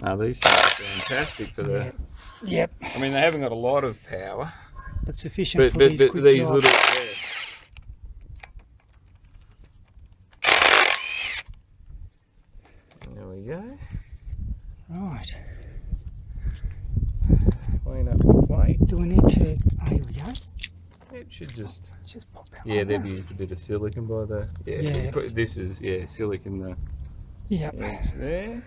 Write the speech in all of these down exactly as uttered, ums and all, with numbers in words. Now these things are fantastic for the. Yep. yep. I mean, they haven't got a lot of power. But sufficient but, for but, these but quick these jobs. Little. Yeah. There we go. Right. Clean up the plate. Do we need to? Oh, here we go. It should just. It just pop out. Yeah, like they've that. used a bit of silicone by the. Yeah. yeah. This is yeah silicone the. Yep. Edge there.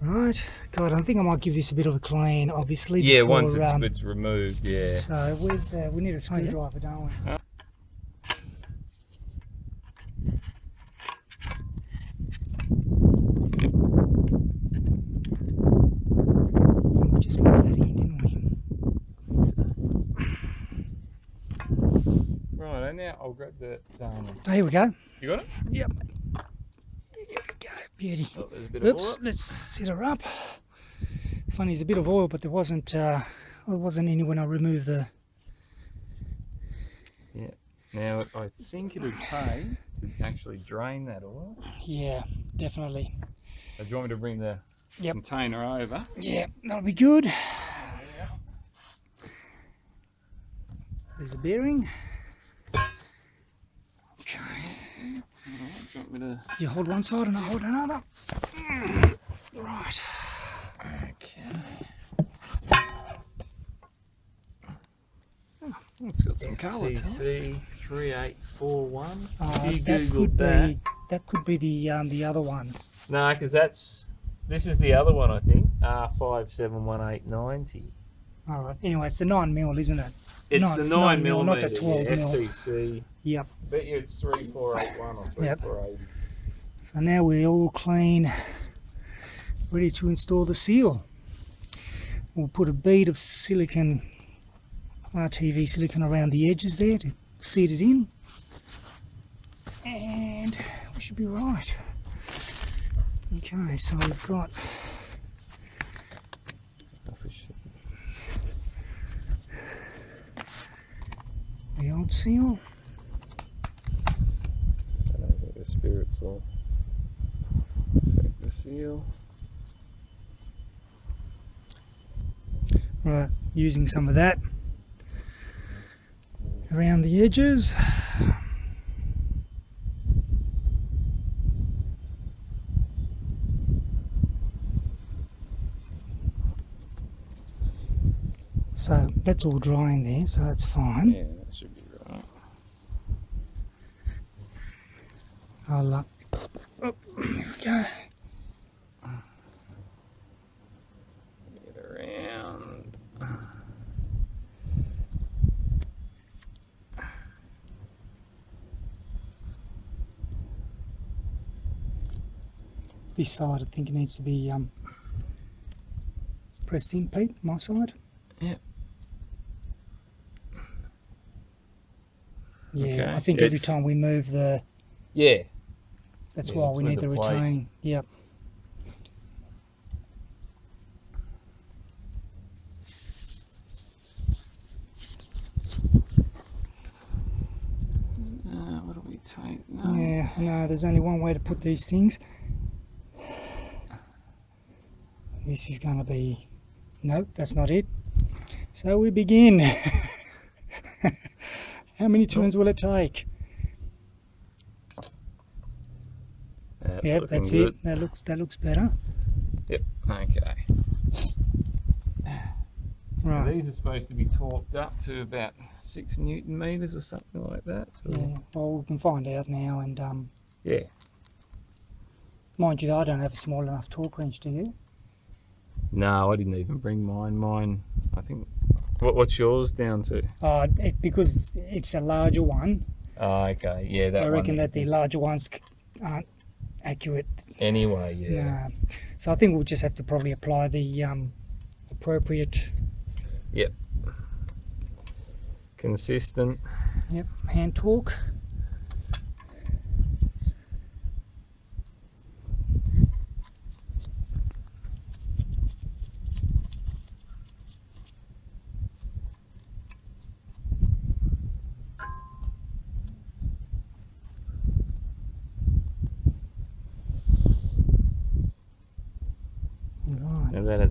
Right. God, I think I might give this a bit of a clean, obviously. Yeah, before, once it's, um, it's removed. Yeah. So where's uh, we need a screwdriver, yeah. don't we? Uh, Now I'll grab that. Um, oh, here we go. You got it? Yep. Here we go, beauty. Oh, there's a bit Oops. Of oil up. Let's set her up. Funny, there's a bit of oil, but there wasn't. Uh, there wasn't any when I removed the. Yeah. Now I think it would pay to actually drain that oil. Yeah, definitely. So do you want me to bring the yep. container over? Yeah, that'll be good. There we go. There's a bearing. You hold one side and I hold another. Right. Okay. Oh, it's got some colour. F T C three eight four one. Oh, you that googled that. Be, that could be the um, the other one. No, because that's this is the other one I think. R five seven one eight nine zero. All right. Anyway, it's the nine mil, isn't it? It's no, the nine mil, not the twelve yeah, mil. F T C. Yep. Bet you it's three four eight one or three four eight zero. Yep. So now we're all clean, ready to install the seal. We'll put a bead of silicone, R T V silicone, around the edges there to seat it in, and we should be right. Okay, so we've got. The old seal. I don't think the spirits will affect the seal. Right, using some of that around the edges. So that's all dry in there, so that's fine. Yeah, that should be right. I'll, uh, oh, here we go. Get around. This side, I think it needs to be um, pressed in, Pete, my side. Yeah. Yeah, okay. I think it's, every time we move the. Yeah. That's yeah, why that's we need the, the retain. Yep. Uh, what do we take? No. Yeah, no, there's only one way to put these things. This is going to be. Nope, that's not it. So we begin. How many turns will it take? That's yep, that's good. it. That looks that looks better. Yep. Okay. Right. Now these are supposed to be torqued up to about six newton meters or something like that. So yeah. Well, we can find out now and um. Yeah. Mind you, I don't have a small enough torque wrench, do you? No, I didn't even bring mine. Mine, I think. What, what's yours down to? Uh, it, because it's a larger one. Oh, okay. Yeah, that I reckon one that the larger ones aren't accurate. Anyway, yeah. No. So I think we'll just have to probably apply the um, appropriate. Yep. Consistent. Yep. Hand torque.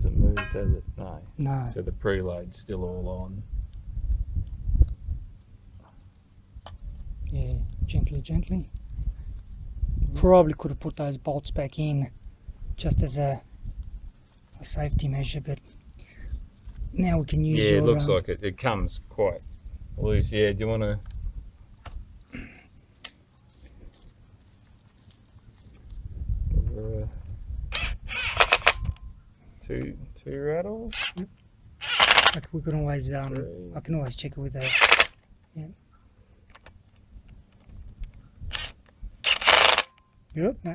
hasn't moved, has it? No. No. So the preload's still all on. Yeah, gently, gently. Probably could have put those bolts back in just as a, a safety measure, but now we can use. Yeah, your, it looks um, like it, it comes quite loose. Yeah, do you want to? Two, two rattles. Yep. Like we can always, um, Three. I can always check it with a. Yeah. Yep. No.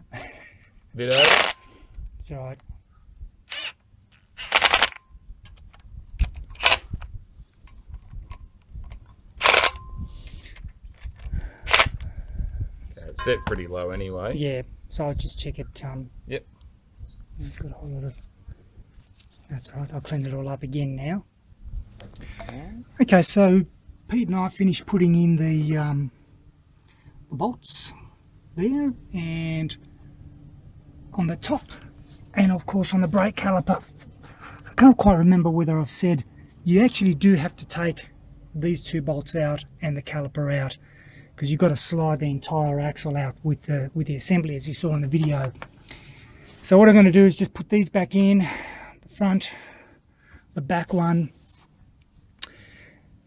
Bit over. It's alright. Okay, it's set pretty low anyway. Yeah. So I'll just check it. Um. Yep. We've got a whole lot of. That's right, I'll clean it all up again now. Okay, so Pete and I finished putting in the, um, the bolts there and on the top and of course on the brake caliper. I can't quite remember whether I've said you actually do have to take these two bolts out and the caliper out because you've got to slide the entire axle out with the, with the assembly as you saw in the video. So what I'm going to do is just put these back in. Front, the back one,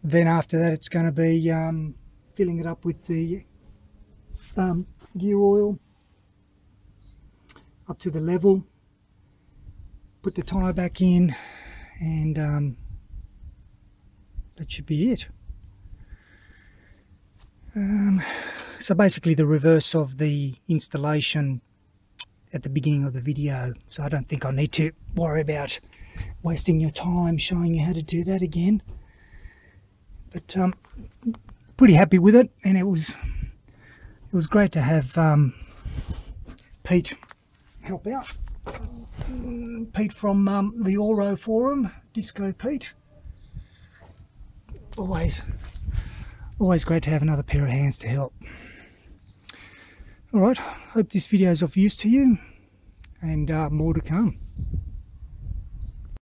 then after that it's going to be um, filling it up with the um, gear oil up to the level, put the tyre back in, and um, that should be it. Um, so basically the reverse of the installation at the beginning of the video, so I don't think I need to worry about wasting your time showing you how to do that again. But um, pretty happy with it, and it was it was great to have um, Pete help out. Pete from um, the Auro forum, Disco Pete. Always, always great to have another pair of hands to help. Alright, hope this video is of use to you, and uh, more to come.